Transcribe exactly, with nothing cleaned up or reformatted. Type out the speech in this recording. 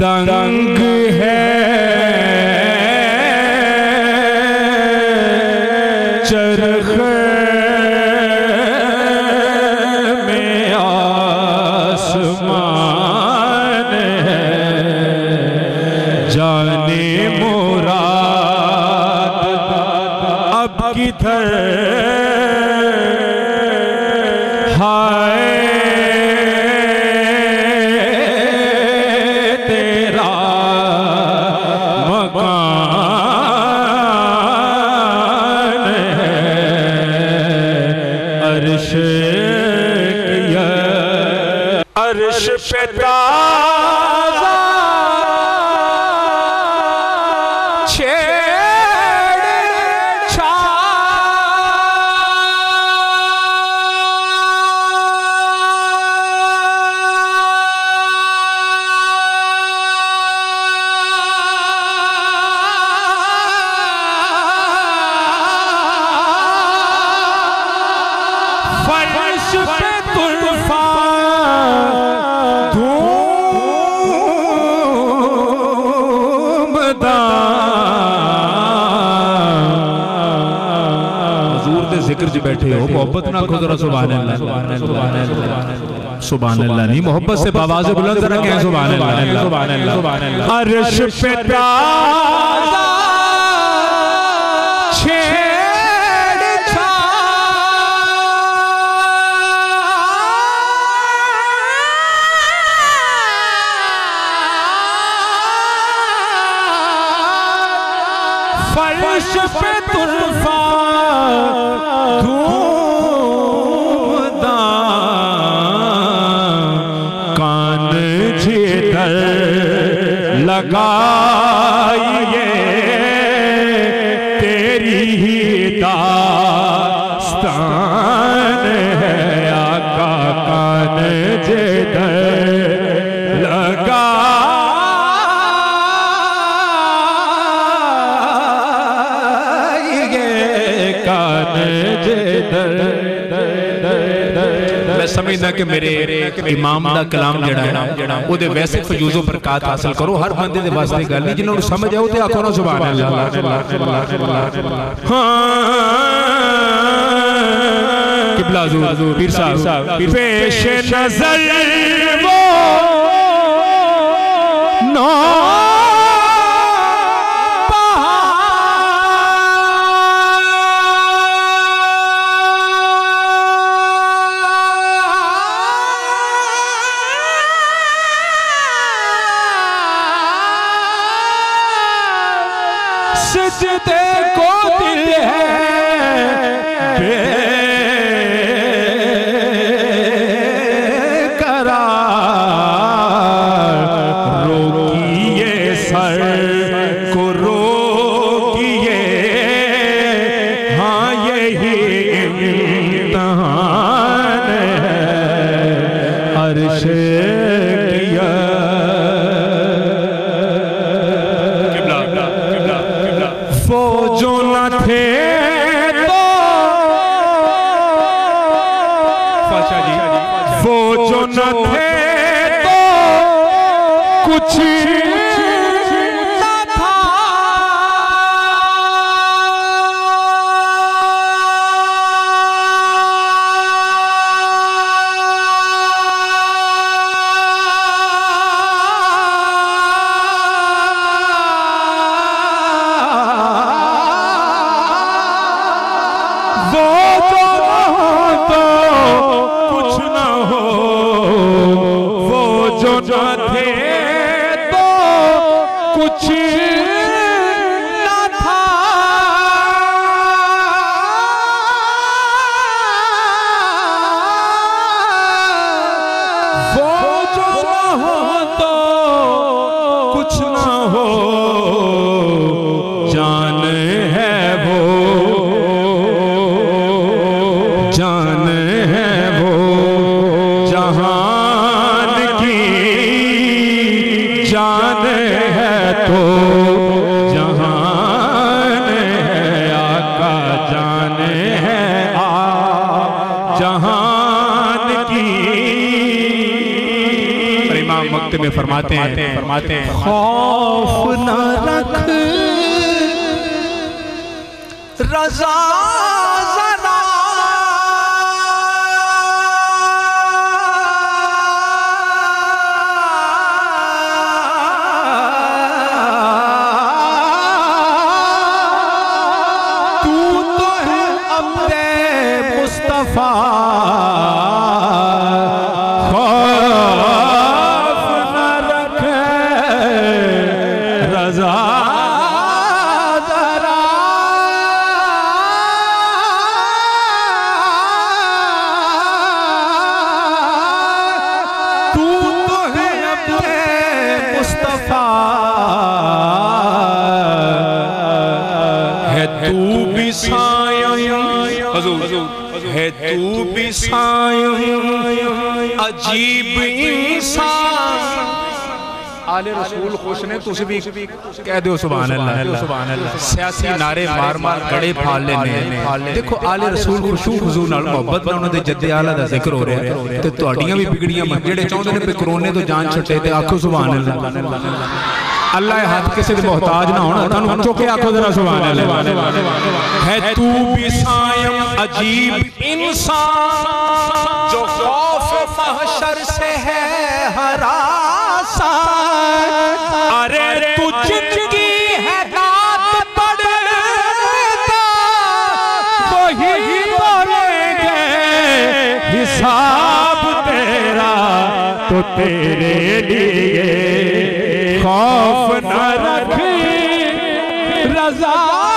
तंग है चरख में आसमान है जाने मुराद अब किधर जिक्र जी बैठे हो मोहब्बत ना खुद सुभान अल्लाह सुभान अल्लाह नहीं मोहब्बत से आवाज़ें बुलंद रखें सुभान अल्लाह सुभान अल्लाह अर्श पे ताज़ा फर्श पे तुर्फा कान जिधर लगाइए तेरी ही दास्तान है आका कान जिधर समझना कि मेरे इमाम दा कलाम जड़ा है ओदे वैसे फयूजो बरकात हासिल करो हर बंदे दे वास्ते गल नहीं जिन्होंने समझ आओ ते आखो ना सुभान अल्लाह। हां किबला हुजूर पीर साहब पेश नजर वो नो सजदे को दिल है बेकरार रोकिए सर को रोकिए हाँ यही इम्तिहान है अर्श वक्त में फरमाते हैं फरमाते हैं खौफ न रख रज़ा ज़रा तू तो है अम्दे मुस्तफ़ा तू भी साया अजीब इंसान आले रसूल खुश ने तुझे भी कह दो सुभान अल्लाह सुभान अल्लाह सियासी नारे मार मार गड़े फाल लेने देखो आले रसूल खुशू हुजूर नाल मोहब्बत नाल उन्हां दे जद्दे आला दा जिक्र हो रहा है ते तुहाडियां भी बिगड़ियां जेड़े चाहुंदे ने पे करोने तो जान छटे ते आखो सुभान अल्लाह अल्लाह हाथ किसी के मोहताज ना होना तुम चुके आखो जरा सुभान अल्लाह है तू भी सायम अजीब इंसान जो खौफ महशर से है हरासा अरे तू जिंदगी है दात पड़ता वही बोलेंगे हिसाब तेरा तो तेरे लिए खौफ न रख रज़ा।